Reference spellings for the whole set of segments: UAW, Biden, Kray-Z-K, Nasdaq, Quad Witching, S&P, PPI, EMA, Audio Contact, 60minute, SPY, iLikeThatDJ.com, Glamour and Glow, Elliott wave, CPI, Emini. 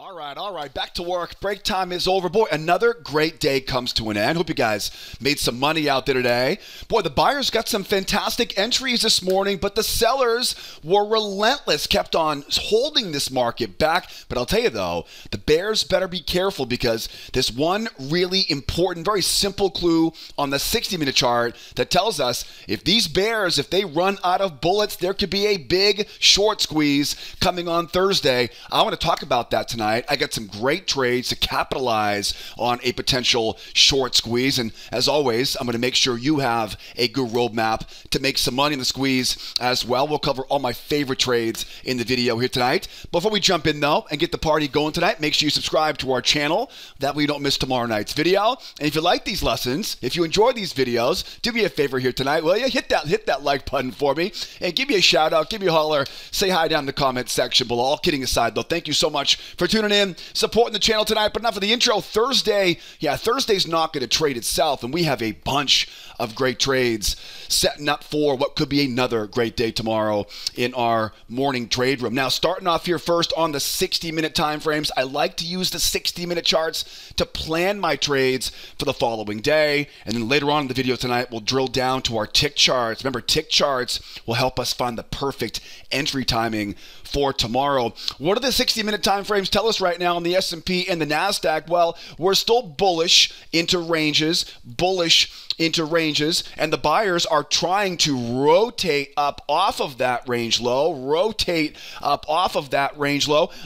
All right, back to work. Break time is over. Boy, another great day comes to an end. Hope you guys made some money out there today. Boy, the buyers got some fantastic entries this morning, but the sellers were relentless, kept on holding this market back. But I'll tell you though, the bears better be careful because there's one really important, very simple clue on the 60-minute chart that tells us if these bears, if they run out of bullets, there could be a big short squeeze coming on Thursday. I want to talk about that tonight. I got some great trades to capitalize on a potential short squeeze. And as always, I'm going to make sure you have a good roadmap to make some money in the squeeze as well. We'll cover all my favorite trades in the video here tonight. Before we jump in, though, and get the party going tonight, make sure you subscribe to our channel. That way you don't miss tomorrow night's video. And if you like these lessons, if you enjoy these videos, do me a favor here tonight, will you? Hit that like button for me and give me a shout out, give me a holler, say hi down in the comment section below. All kidding aside, though, thank you so much for tuning in, supporting the channel tonight. But enough of the intro. Thursday's not going to trade itself, and we have a bunch of great trades setting up for what could be another great day tomorrow in our morning trade room. Now, starting off here first on the 60-minute time frames, I like to use the 60-minute charts to plan my trades for the following day, and then later on in the video tonight, we'll drill down to our tick charts. Remember, tick charts will help us find the perfect entry timing for tomorrow. What are the 60-minute time frames tell us right now on the S&P and the Nasdaq? Well, we're still bullish into ranges, and the buyers are trying to rotate up off of that range low,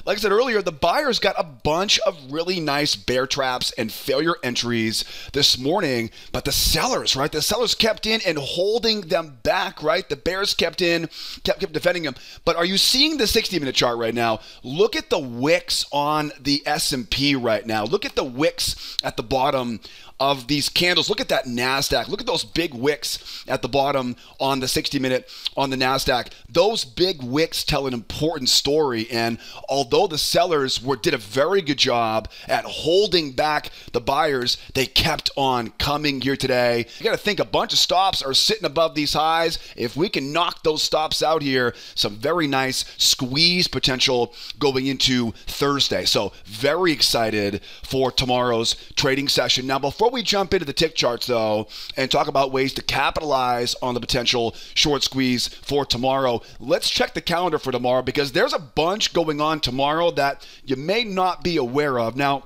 Like I said earlier, the buyers got a bunch of really nice bear traps and failure entries this morning, but the sellers, right? The sellers kept in and holding them back, right? The bears kept in, kept defending them. But are you seeing the 60-minute chart right now? Look at the wicks on the S&P right now. Look at the wicks at the bottom of these candles. Look at that Nasdaq. Look at those big wicks at the bottom on the 60-minute on the Nasdaq. Those big wicks tell an important story. And although the sellers did a very good job at holding back the buyers, they kept on coming here today. You got to think a bunch of stops are sitting above these highs. If we can knock those stops out here, some very nice squeeze potential going into Thursday. So very excited for tomorrow's trading session. Now, before we jump into the tick charts, though, and talk about ways to capitalize on the potential short squeeze for tomorrow, let's check the calendar for tomorrow because there's a bunch going on tomorrow that you may not be aware of. Now,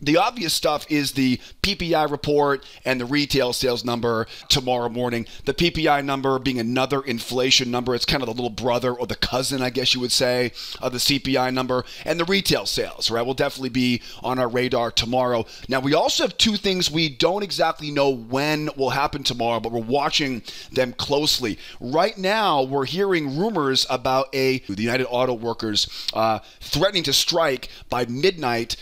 the obvious stuff is the PPI report and the retail sales number tomorrow morning. The PPI number being another inflation number. It's kind of the little brother or the cousin, I guess you would say, of the CPI number. And the retail sales, right, will definitely be on our radar tomorrow. Now, we also have two things we don't exactly know when will happen tomorrow, but we're watching them closely. Right now, we're hearing rumors about the United Auto Workers threatening to strike by midnight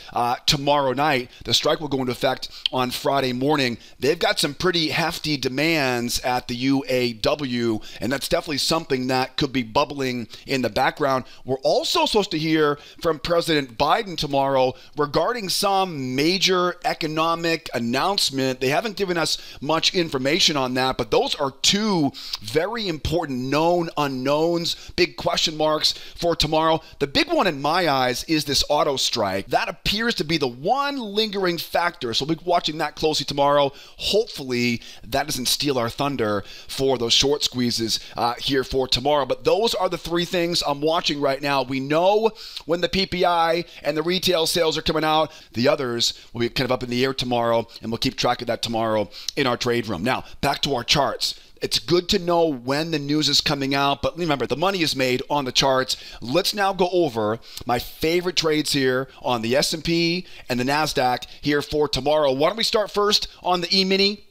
tomorrow night. The strike will go into effect on Friday morning. They've got some pretty hefty demands at the UAW, and that's definitely something that could be bubbling in the background. We're also supposed to hear from President Biden tomorrow regarding some major economic announcement. They haven't given us much information on that, but those are two very important known unknowns, big question marks for tomorrow. The big one in my eyes is this auto strike. That appears to be the one lingering factor, so we'll be watching that closely tomorrow. Hopefully that doesn't steal our thunder for those short squeezes here for tomorrow. But those are the three things I'm watching right now. We know when the PPI and the retail sales are coming out. The others will be kind of up in the air tomorrow, and we'll keep track of that tomorrow in our trade room. Now, back to our charts. It's good to know when the news is coming out, but remember, the money is made on the charts. Let's now go over my favorite trades here on the S&P and the Nasdaq here for tomorrow. Why don't we start first on the Emini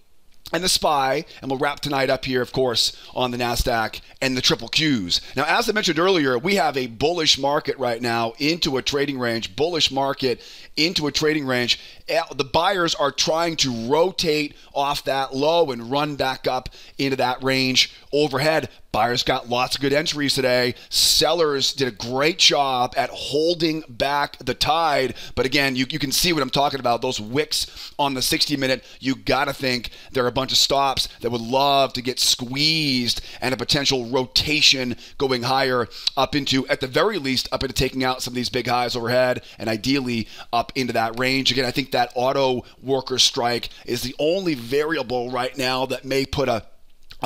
and the SPY, and we'll wrap tonight up here, of course, on the Nasdaq and the triple Qs. Now, as I mentioned earlier, we have a bullish market right now into a trading range, the buyers are trying to rotate off that low and run back up into that range overhead. Buyers got lots of good entries today. Sellers did a great job at holding back the tide. But again, you can see what I'm talking about. Those wicks on the 60-minute, you got to think there are a bunch of stops that would love to get squeezed and a potential rotation going higher up into, at the very least, up into taking out some of these big highs overhead and ideally up into that range. Again, I think that auto worker strike is the only variable right now that may put a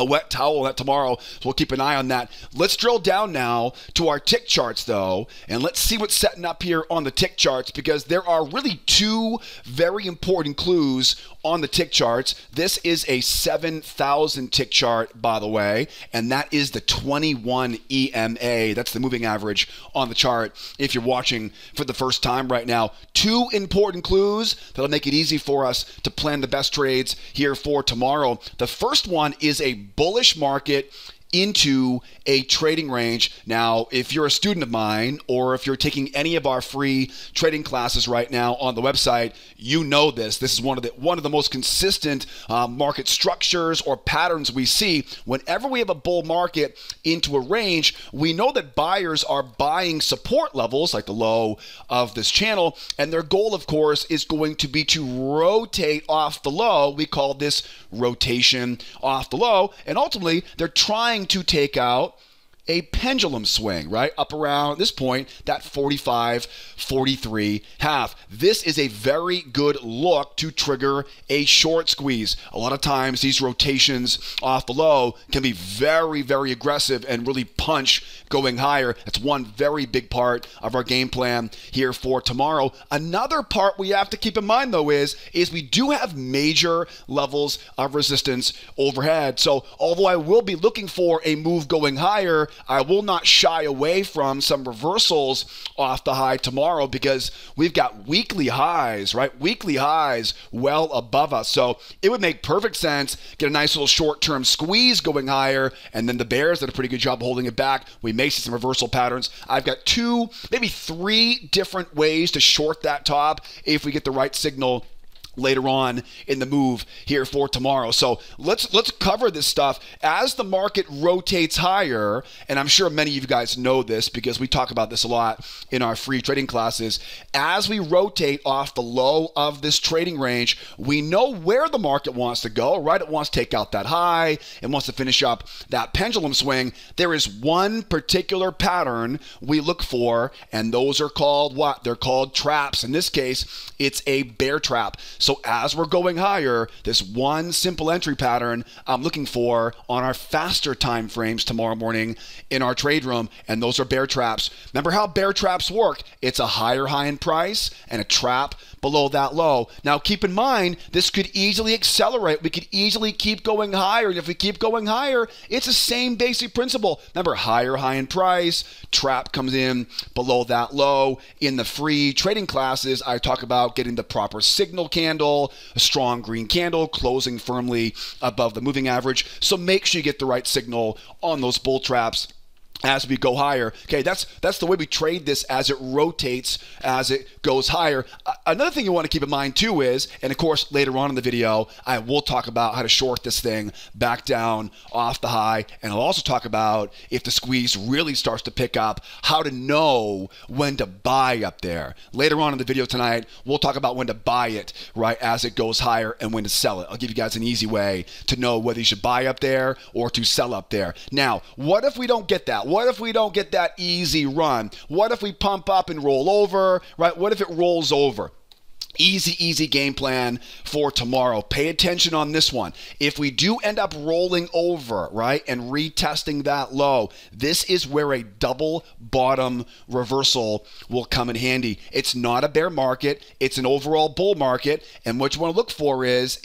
wet towel that tomorrow, so we'll keep an eye on that. Let's drill down now to our tick charts though, and let's see what's setting up here on the tick charts, because there are really two very important clues on the tick charts. This is a 7,000 tick chart, by the way, and that is the 21 EMA. That's the moving average on the chart if you're watching for the first time right now. Two important clues that'll make it easy for us to plan the best trades here for tomorrow. The first one is a bullish market into a trading range. Now, if you're a student of mine, or if you're taking any of our free trading classes right now on the website, you know this. This is one of the most consistent market structures or patterns we see. Whenever we have a bull market into a range, we know that buyers are buying support levels like the low of this channel, and their goal, of course, is going to be to rotate off the low. We call this rotation off the low, and ultimately they're trying to take out a pendulum swing, right? Up around at this point, that 45-43 half. This is a very good look to trigger a short squeeze. A lot of times these rotations off the low can be very, very aggressive and really punch going higher. That's one very big part of our game plan here for tomorrow. Another part we have to keep in mind though is we do have major levels of resistance overhead. So although I will be looking for a move going higher, I will not shy away from some reversals off the high tomorrow, because we've got weekly highs, right? Weekly highs well above us. So it would make perfect sense, get a nice little short-term squeeze going higher, and then the bears did a pretty good job holding it back. We may see some reversal patterns. I've got two, maybe three different ways to short that top if we get the right signal later on in the move here for tomorrow. So let's cover this stuff as the market rotates higher. And I'm sure many of you guys know this because we talk about this a lot in our free trading classes. As we rotate off the low of this trading range, we know where the market wants to go, right? It wants to take out that high. It wants to finish up that pendulum swing. There is one particular pattern we look for, and those are called what? They're called traps. In this case, it's a bear trap. So as we're going higher, this one simple entry pattern I'm looking for on our faster time frames tomorrow morning in our trade room, and those are bear traps. Remember how bear traps work? It's a higher high in price and a trap below that low. Now keep in mind, this could easily accelerate. We could easily keep going higher, and if we keep going higher, it's the same basic principle. Remember, higher high in price, trap comes in below that low. In the free trading classes, I talk about getting the proper signal candle, a strong green candle closing firmly above the moving average. So make sure you get the right signal on those bull traps as we go higher. Okay, that's the way we trade this as it rotates, as it goes higher. Another thing you want to keep in mind too is, and of course later on in the video, I will talk about how to short this thing back down off the high, and I'll also talk about, if the squeeze really starts to pick up, how to know when to buy up there. Later on in the video tonight, we'll talk about when to buy it, right, as it goes higher, and when to sell it. I'll give you guys an easy way to know whether you should buy up there or to sell up there. Now, what if we don't get that? What if we don't get that easy run? What if we pump up and roll over, right? What if it rolls over? Easy game plan for tomorrow. Pay attention on this one. If we do end up rolling over, right, and retesting that low, this is where a double bottom reversal will come in handy. It's not a bear market. It's an overall bull market. And what you want to look for is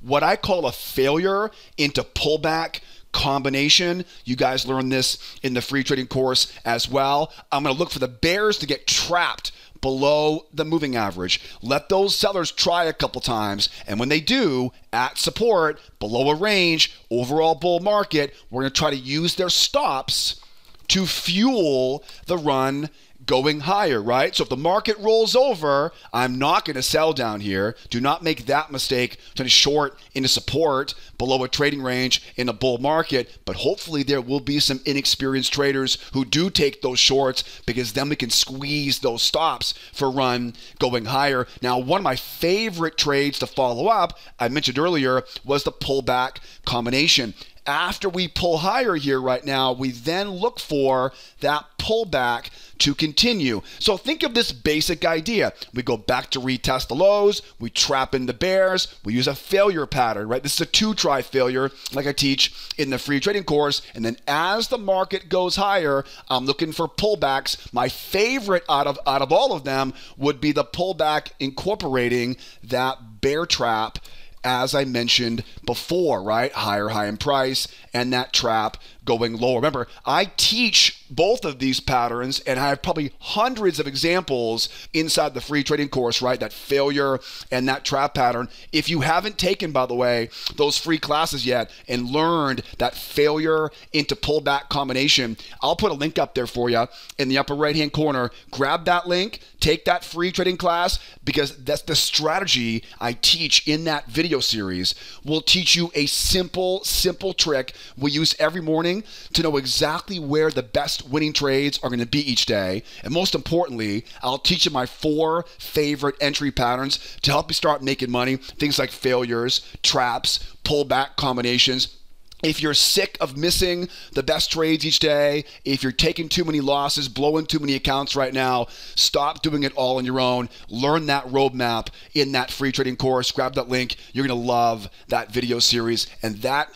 what I call a failure into pullback combination. You guys learned this in the free trading course as well. I'm going to look for the bears to get trapped below the moving average. Let those sellers try a couple times, and when they do, at support, below a range, overall bull market, we're going to try to use their stops to fuel the run going higher, right? So if the market rolls over, I'm not going to sell down here. Do not make that mistake to short into support below a trading range in a bull market. But hopefully there will be some inexperienced traders who do take those shorts, because then we can squeeze those stops for run going higher. Now, one of my favorite trades to follow up, I mentioned earlier, was the pullback combination. After we pull higher here right now, we then look for that pullback to continue. So think of this basic idea. We go back to retest the lows, we trap in the bears, we use a failure pattern, right? This is a two-try failure like I teach in the free trading course. And then as the market goes higher, I'm looking for pullbacks. My favorite out of all of them would be the pullback incorporating that bear trap, as I mentioned before, right? Higher high in price and that trap going lower. Remember, I teach both of these patterns, and I have probably hundreds of examples inside the free trading course, right? That failure and that trap pattern. If you haven't taken, by the way, those free classes yet and learned that failure into pullback combination, I'll put a link up there for you in the upper right-hand corner. Grab that link, take that free trading class, because that's the strategy I teach in that video series. We'll teach you a simple trick we use every morning to know exactly where the best winning trades are going to be each day. And most importantly, I'll teach you my 4 favorite entry patterns to help you start making money. Things like failures, traps, pullback combinations. If you're sick of missing the best trades each day, if you're taking too many losses, blowing too many accounts right now, stop doing it all on your own. Learn that roadmap in that free trading course. Grab that link. You're going to love that video series, and that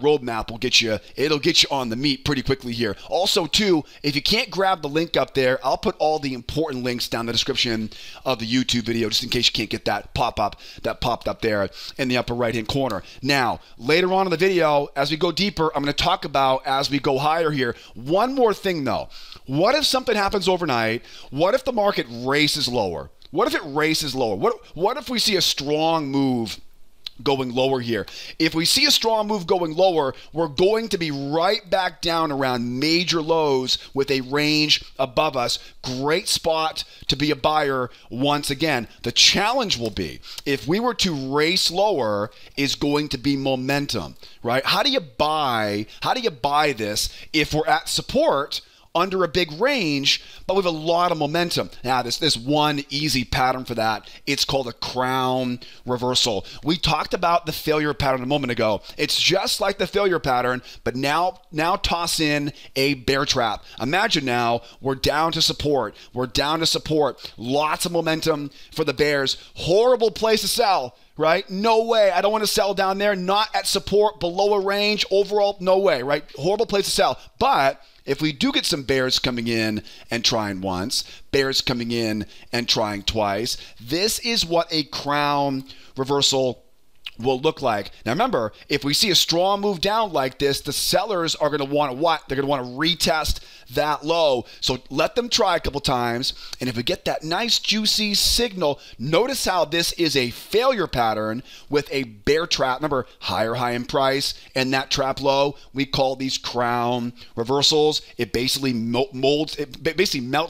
roadmap will get you, it'll get you on the meat pretty quickly here. Also too, if you can't grab the link up there, I'll put all the important links down in the description of the YouTube video, just in case you can't get that pop-up that popped up there in the upper right-hand corner. Now, later on in the video, as we go deeper, I'm gonna talk about as we go higher here. One more thing though, what if something happens overnight? What if the market races lower? What if it races lower? What if we see a strong move going lower here? If we see a strong move going lower, we're going to be right back down around major lows with a range above us. Great spot to be a buyer once again. The challenge will be, if we were to race lower, is going to be momentum, right? How do you buy this if we're at support under a big range, but with a lot of momentum? Now, this one easy pattern for that, it's called a crown reversal. We talked about the failure pattern a moment ago. It's just like the failure pattern, but now toss in a bear trap. Imagine now we're down to support. We're down to support. Lots of momentum for the bears. Horrible place to sell, right? No way. I don't want to sell down there. Not at support, below a range, overall, no way, right? Horrible place to sell. But if we do get some bears coming in and trying once, bears coming in and trying twice, this is what a crown reversal will look like. Now remember, if we see a strong move down like this, the sellers are going to want to what? They're going to want to retest that low. So let them try a couple times, and if we get that nice juicy signal, notice how this is a failure pattern with a bear trap. Remember, higher high in price and that trap low. We call these crown reversals. It basically melts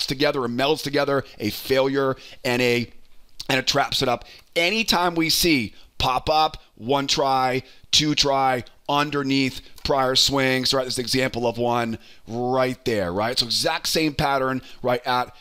together and melds together a failure and a trap setup. Anytime we see pop up, one try, two try, underneath prior swings, right? This example of one right there, right? So exact same pattern, right, at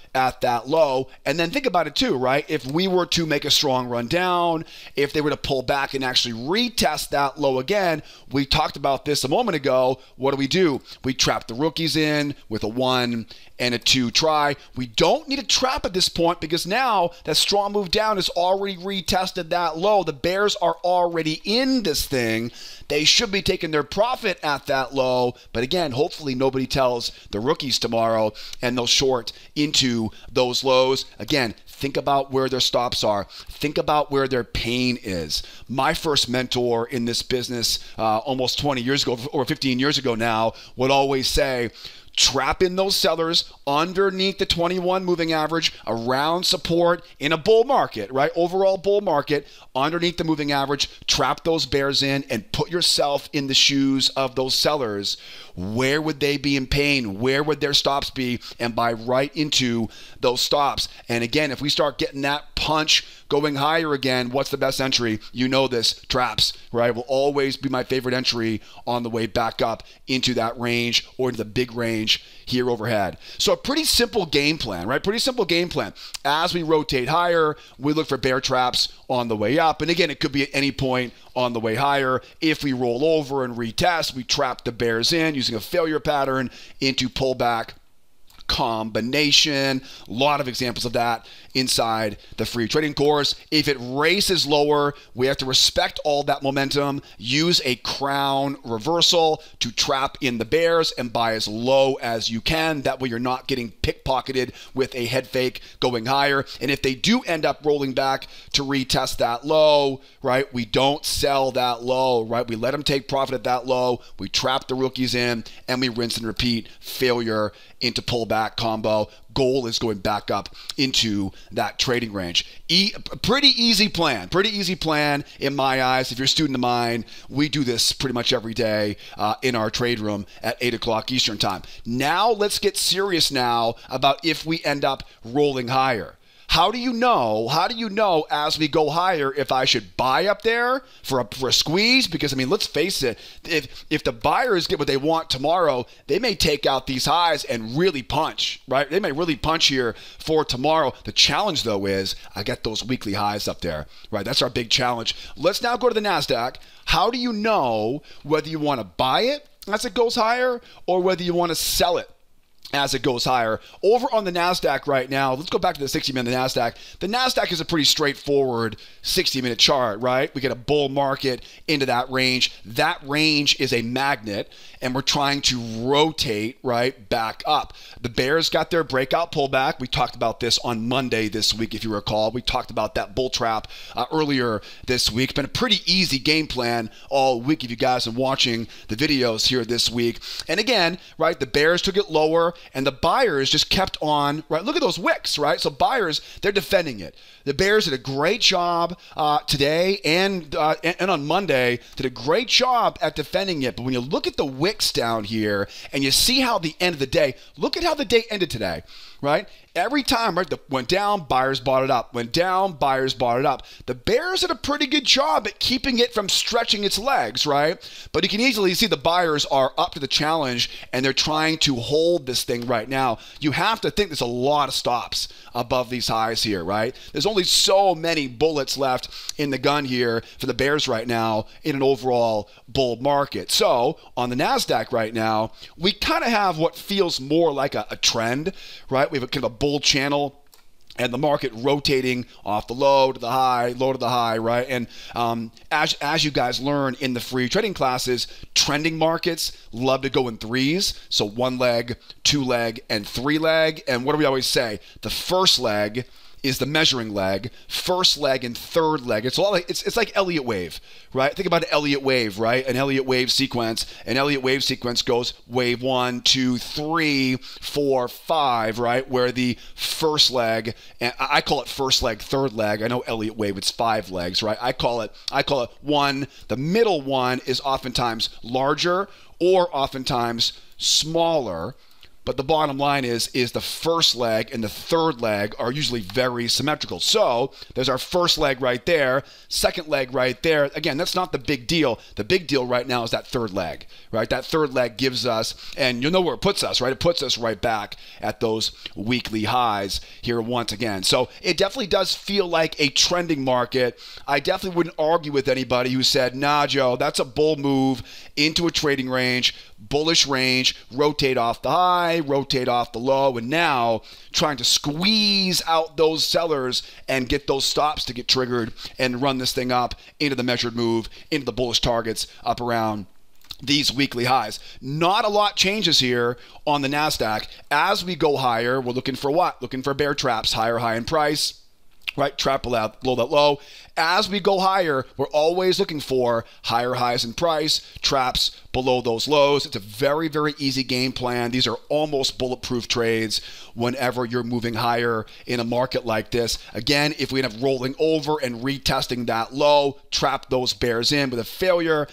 that low. And then think about it too, right? If we were to make a strong run down, if they were to pull back and actually retest that low again, we talked about this a moment ago. What do? We trap the rookies in with a 1 and a 2 try. We don't need a trap at this point, because now that strong move down has already retested that low. The bears are already in this thing. They should be taking their profit at that low. But again, hopefully nobody tells the rookies tomorrow and they'll short into those lows. Again, think about where their stops are. Think about where their pain is. My first mentor in this business almost 20 years ago, or 15 years ago now, would always say, trap in those sellers underneath the 21 moving average, around support in a bull market, right? Overall bull market, underneath the moving average, trap those bears in and put yourself in the shoes of those sellers. Where would they be in pain? Where would their stops be? And buy right into those stops. And again, if we start getting that punch going higher again, what's the best entry? You know this, traps, right? Will always be my favorite entry on the way back up into that range or into the big range here overhead. So a pretty simple game plan, right? Pretty simple game plan. As we rotate higher, we look for bear traps on the way up. And again, it could be at any point on the way higher. If we roll over and retest, we trap the bears in using a failure pattern into pullback combination. A lot of examples of that inside the free trading course. If it races lower, we have to respect all that momentum, use a crown reversal to trap in the bears and buy as low as you can. That way you're not getting pickpocketed with a head fake going higher. And if they do end up rolling back to retest that low, right, we don't sell that low, right? We let them take profit at that low, we trap the rookies in, and we rinse and repeat failure into pullback combo. Goal is going back up into that trading range. Pretty easy plan in my eyes. If you're a student of mine, we do this pretty much every day in our trade room at 8 o'clock Eastern time. Now let's get serious now about if we end up rolling higher. How do you know as we go higher if I should buy up there for a squeeze? Because, I mean, let's face it, if the buyers get what they want tomorrow, they may take out these highs and really punch, right? They may really punch here for tomorrow. The challenge, though, is I get those weekly highs up there, right? That's our big challenge. Let's now go to the NASDAQ. How do you know whether you want to buy it as it goes higher or whether you want to sell it as it goes higher? Over on the NASDAQ right now, let's go back to the 60-minute NASDAQ. The NASDAQ is a pretty straightforward 60-minute chart, right? We get a bull market into that range. That range is a magnet, and we're trying to rotate right back up. The bears got their breakout pullback. We talked about this on Monday this week, if you recall. We talked about that bull trap earlier this week. Been a pretty easy game plan all week if you guys are watching the videos here this week. And again, right, the bears took it lower, and the buyers just kept on, right? Look at those wicks, right? So buyers, they're defending it. The bears did a great job today and on Monday, did a great job at defending it. But when you look at the wicks down here and you see how the end of the day, look at how the day ended today, right? Every time, right, went down, buyers bought it up. Went down, buyers bought it up. The bears did a pretty good job at keeping it from stretching its legs, right? But you can easily see the buyers are up to the challenge and they're trying to hold this thing right now. You have to think there's a lot of stops above these highs here, right? There's only so many bullets left in the gun here for the bears right now in an overall bull market. So on the NASDAQ right now, we kind of have what feels more like a trend, right? We have a kind of a bull channel and the market rotating off the low to the high, low to the high, right? And as you guys learn in the free trading classes, trending markets love to go in threes. So one leg, two leg, and three leg. And what do we always say? The first leg is the measuring leg, first leg and third leg. It's a lot like, it's like Elliott wave, right? Think about an Elliott wave, right? An Elliott wave sequence. An Elliott wave sequence goes wave 1, 2, 3, 4, 5, right? Where the first leg, and I call it first leg, third leg. I know Elliott wave, it's 5 legs, right? I call it 1. The middle one is oftentimes larger or oftentimes smaller. But the bottom line is the first leg and the third leg are usually very symmetrical. So there's our first leg right there, second leg right there. Again, that's not the big deal. The big deal right now is that third leg, right? That third leg gives us, and you'll know where it puts us, right? It puts us right back at those weekly highs here once again. So it definitely does feel like a trending market. I definitely wouldn't argue with anybody who said, nah, Joe, that's a bull move into a trading range, bullish range, rotate off the high, rotate off the low, and now trying to squeeze out those sellers and get those stops to get triggered and run this thing up into the measured move, into the bullish targets up around these weekly highs. Not a lot changes here on the NASDAQ. As we go higher, we're looking for what? Looking for bear traps, higher high in price, right? Trample out below that low. As we go higher, we're always looking for higher highs in price, traps below those lows. It's a very, very easy game plan. These are almost bulletproof trades whenever you're moving higher in a market like this. Again, if we end up rolling over and retesting that low, trap those bears in with a failure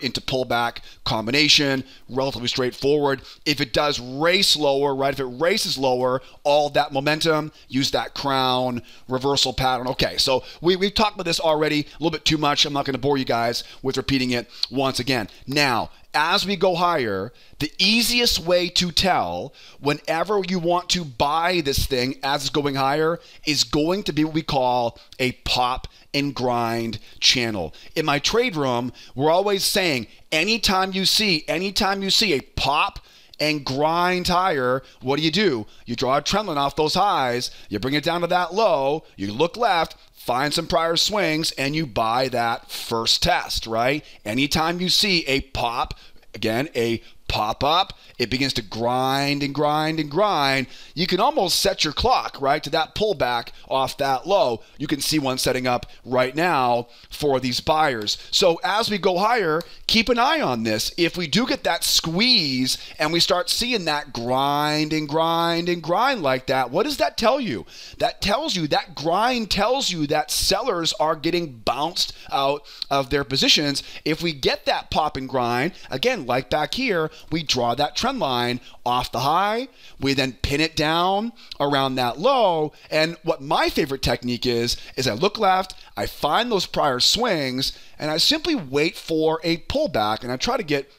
into pullback combination, relatively straightforward. If it does race lower, right? If it races lower, all that momentum, use that crown reversal pattern. Okay, so we've talked about this already, a little bit too much. I'm not going to bore you guys with repeating it once again. Now, as we go higher, the easiest way to tell whenever you want to buy this thing as it's going higher is going to be what we call a pop and grind channel. In my trade room, we're always saying anytime you see a pop and grind higher, what do? You draw a trend line off those highs, you bring it down to that low, you look left, find some prior swings, and you buy that first test, right? Anytime you see a pop, again, a pop up, it begins to grind and grind and grind. You can almost set your clock, right, to that pullback off that low. You can see one setting up right now for these buyers. So as we go higher, keep an eye on this. If we do get that squeeze and we start seeing that grind and grind and grind like that, what does that tell you? That tells you, that grind tells you that sellers are getting bounced out of their positions. If we get that pop and grind, again, like back here, we draw that trend line off the high, we then pin it down around that low, and what my favorite technique is I look left, I find those prior swings, and I simply wait for a pullback, and I try to get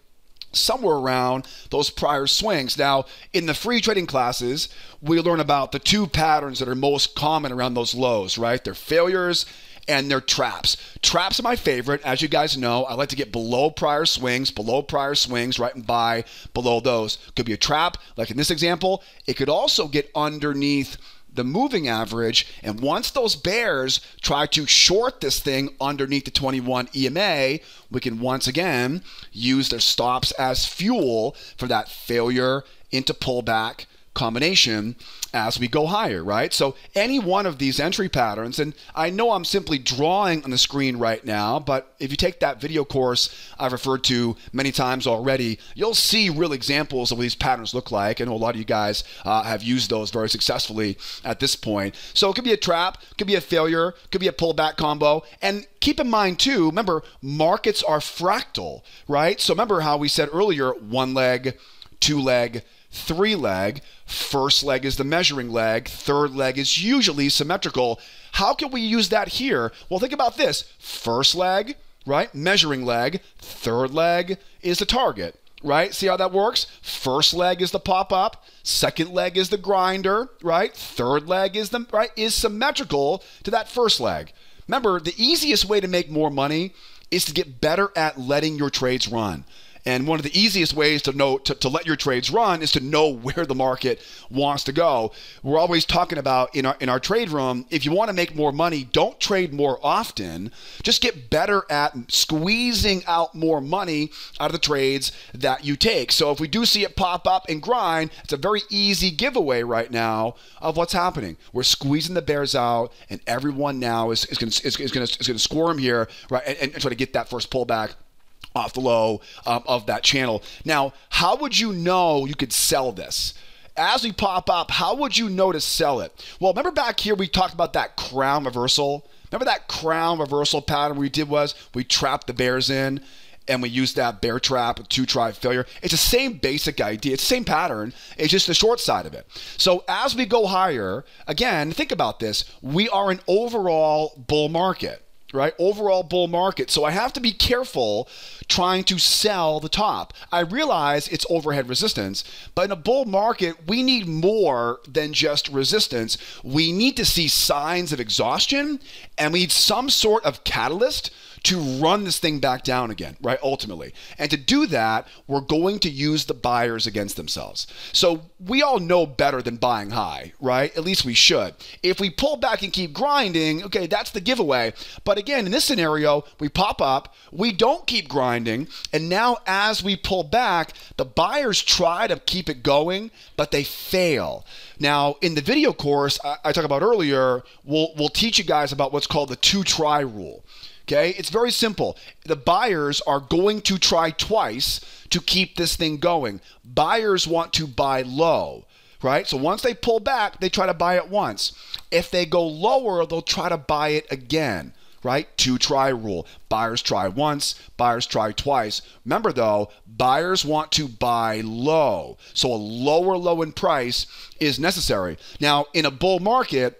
somewhere around those prior swings. Now, in the free trading classes, we learn about the two patterns that are most common around those lows, right? They're failures and they're traps. Traps are my favorite. As you guys know, I like to get below prior swings, right, and buy below those. Could be a trap, like in this example. It could also get underneath the moving average, and once those bears try to short this thing underneath the 21 EMA, we can once again use their stops as fuel for that failure into pullback combination as we go higher, right? So any one of these entry patterns, and I know I'm simply drawing on the screen right now, but if you take that video course I've referred to many times already, you'll see real examples of what these patterns look like. I know a lot of you guys have used those very successfully at this point. So it could be a trap, could be a failure, could be a pullback combo. And keep in mind too, remember, markets are fractal, right? So remember how we said earlier, one leg, two leg, three leg. First leg is the measuring leg. Third leg is usually symmetrical. How can we use that here? Well, think about this. First leg, right? Measuring leg. Third leg is the target, right? See how that works? First leg is the pop-up. Second leg is the grinder, right? Third leg is the right, is symmetrical to that first leg. Remember, the easiest way to make more money is to get better at letting your trades run. And one of the easiest ways to know to let your trades run is to know where the market wants to go. We're always talking about in our trade room, if you want to make more money, don't trade more often. Just get better at squeezing out more money out of the trades that you take. So if we do see it pop up and grind, it's a very easy giveaway right now of what's happening. We're squeezing the bears out, and everyone now is going to squirm here, right, and try to get that first pullback off the low of that channel. Now, how would you know you could sell this? As we pop up, how would you know to sell it? Well, remember back here we talked about that crown reversal? Remember that crown reversal pattern we did was we trapped the bears in and we used that bear trap with two try failure. It's the same basic idea. It's the same pattern. It's just the short side of it. So as we go higher, again, think about this. We are an overall bull market, right? Overall bull market. So I have to be careful trying to sell the top. I realize it's overhead resistance, but in a bull market, we need more than just resistance. We need to see signs of exhaustion, and we need some sort of catalyst to run this thing back down again, right, ultimately. And to do that, we're going to use the buyers against themselves. So we all know better than buying high, right? At least we should. If we pull back and keep grinding, okay, that's the giveaway. But again, in this scenario, we pop up, we don't keep grinding, and now as we pull back, the buyers try to keep it going, but they fail. Now, in the video course I talked about earlier, we'll teach you guys about what's called the two-try rule. Okay, it's very simple. The buyers are going to try twice to keep this thing going. Buyers want to buy low, right? So once they pull back, they try to buy it once. If they go lower, they'll try to buy it again, right? Two-try rule. Buyers try once, buyers try twice. Remember though, buyers want to buy low. So a lower low in price is necessary. Now, in a bull market,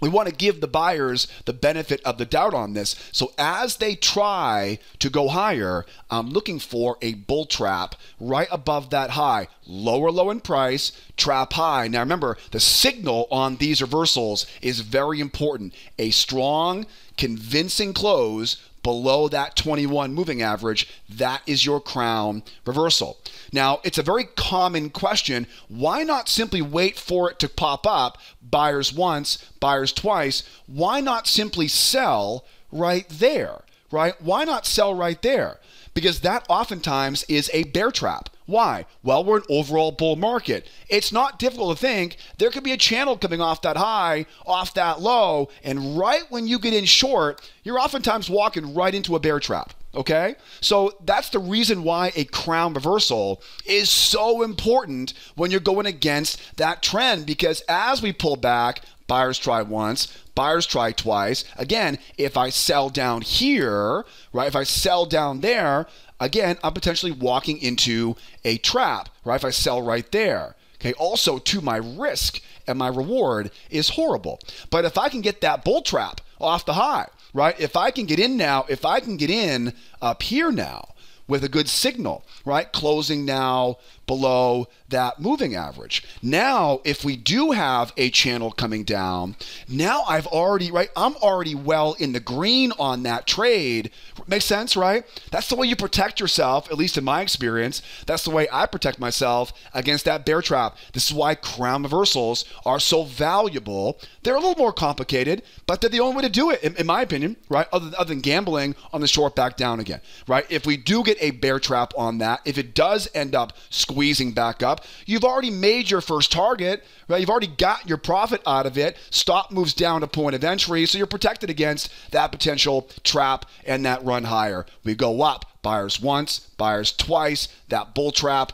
we want to give the buyers the benefit of the doubt on this. So as they try to go higher, I'm looking for a bull trap right above that high. Lower low in price, trap high. Now remember, the signal on these reversals is very important. A strong, convincing close below that 21 moving average, that is your crown reversal. Now, it's a very common question. Why not simply wait for it to pop up? Buyers once, buyers twice. Why not simply sell right there, right? Why not sell right there? Because that oftentimes is a bear trap. Why? Well, we're an overall bull market. It's not difficult to think there could be a channel coming off that high, off that low, and right when you get in short, you're oftentimes walking right into a bear trap, okay? So that's the reason why a crown reversal is so important when you're going against that trend, because as we pull back, buyers try once, buyers try twice. Again, if I sell down here, right, if I sell down there, again, I'm potentially walking into a trap, right, if I sell right there. Okay, also to my risk and my reward is horrible. But if I can get that bull trap off the high, right, if I can get in now, if I can get in up here now with a good signal, right, closing now below that moving average. Now, if we do have a channel coming down, now I've already, right, I'm already well in the green on that trade. Makes sense, right? That's the way you protect yourself, at least in my experience. That's the way I protect myself against that bear trap. This is why crown reversals are so valuable. They're a little more complicated, but they're the only way to do it, in my opinion, right, other than gambling on the short back down again, right? If we do get a bear trap on that, if it does end up squeezing back up, you've already made your first target, right? You've already got your profit out of it. Stop moves down to point of entry, so you're protected against that potential trap and that run higher. We go up, buyers once, buyers twice, that bull trap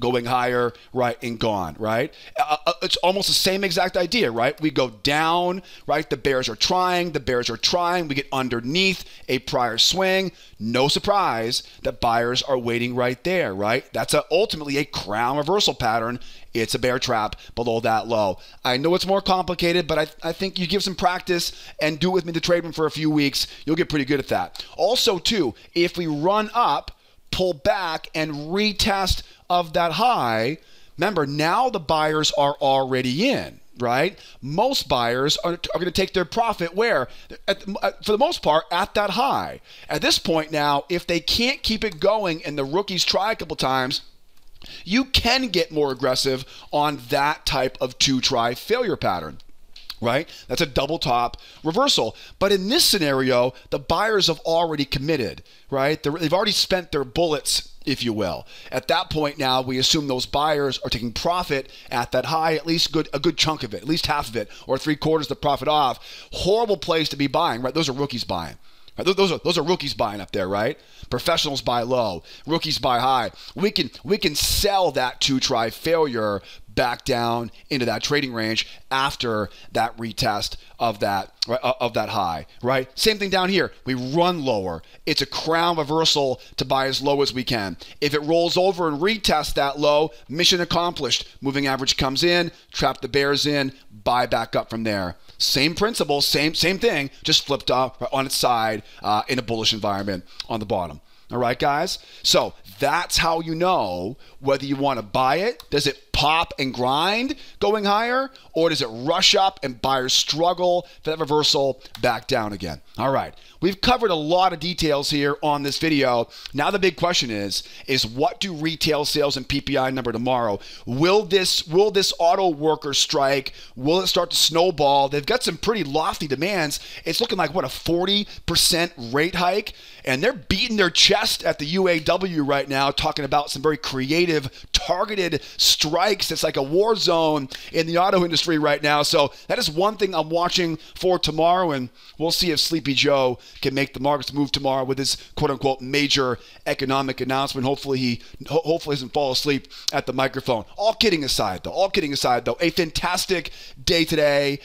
going higher, right, and gone, right? It's almost the same exact idea, right? We go down, right? The bears are trying, we get underneath a prior swing. No surprise that buyers are waiting right there, right? That's ultimately a crown reversal pattern. It's a bear trap below that low. I know it's more complicated, but I think you give some practice and do it with me in the trade room for a few weeks, you'll get pretty good at that. Also too, if we run up, pull back, and retest of that high, remember, now the buyers are already in, right? Most buyers are going to take their profit where? For the most part, at that high. At this point now, if they can't keep it going and the rookies try a couple times, you can get more aggressive on that type of two-try failure pattern, right? That's a double top reversal. But in this scenario, the buyers have already committed, right? They've already spent their bullets, if you will. At that point now, we assume those buyers are taking profit at that high, at least a good chunk of it, at least half of it, or 3/4 the profit off. Horrible place to be buying, right? Those are rookies buying. Right? Those are rookies buying up there, right? Professionals buy low, rookies buy high. We can sell that two-try failure back down into that trading range after that retest of that high, right? Same thing down here. We run lower. It's a crown reversal to buy as low as we can. If it rolls over and retests that low, mission accomplished. Moving average comes in, trap the bears in, buy back up from there. Same principle, same thing, just flipped off on its side in a bullish environment on the bottom. All right, guys? So that's how you know whether you want to buy it. Does it pop and grind going higher, or does it rush up and buyers struggle for that reversal back down again? All right, we've covered a lot of details here on this video. Now the big question is what do retail sales and PPI number tomorrow? Will this auto worker strike, will it start to snowball? They've got some pretty lofty demands. It's looking like, what, a 40% rate hike? And they're beating their chest at the UAW right now, talking about some very creative, targeted strikes. It's like a war zone in the auto industry right now. So that is one thing I'm watching for tomorrow, and we'll see if Sleepy Joe can make the markets move tomorrow with his quote-unquote major economic announcement. Hopefully he doesn't fall asleep at the microphone. All kidding aside, though. A fantastic day today.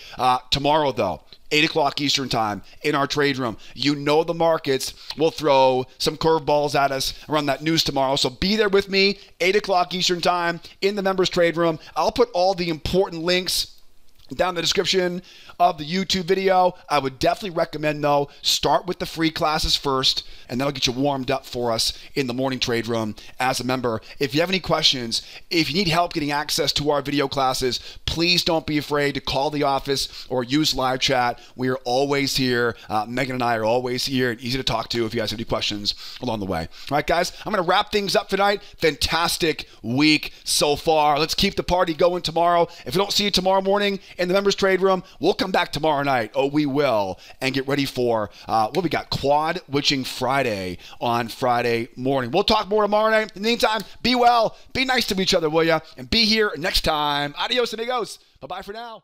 Tomorrow, though, 8 o'clock Eastern time in our trade room. You know the markets will throw some curveballs at us around that news tomorrow. So be there with me, 8 o'clock Eastern time in the members trade room. I'll put all the important links down in the description of the YouTube video. I would definitely recommend, though, start with the free classes first, and that'll get you warmed up for us in the morning trade room as a member. If you have any questions, if you need help getting access to our video classes, please don't be afraid to call the office or use live chat. We are always here. Megan and I are always here and easy to talk to if you guys have any questions along the way. All right, guys, I'm going to wrap things up tonight. Fantastic week so far. Let's keep the party going tomorrow. If we don't see you tomorrow morning in the members trade room, we'll come back tomorrow night. Oh, we will. And get ready for what we got, Quad Witching Friday on Friday morning. We'll talk more tomorrow night. In the meantime, be well, be nice to each other, will ya? And be here next time. Adios, amigos. Bye-bye for now.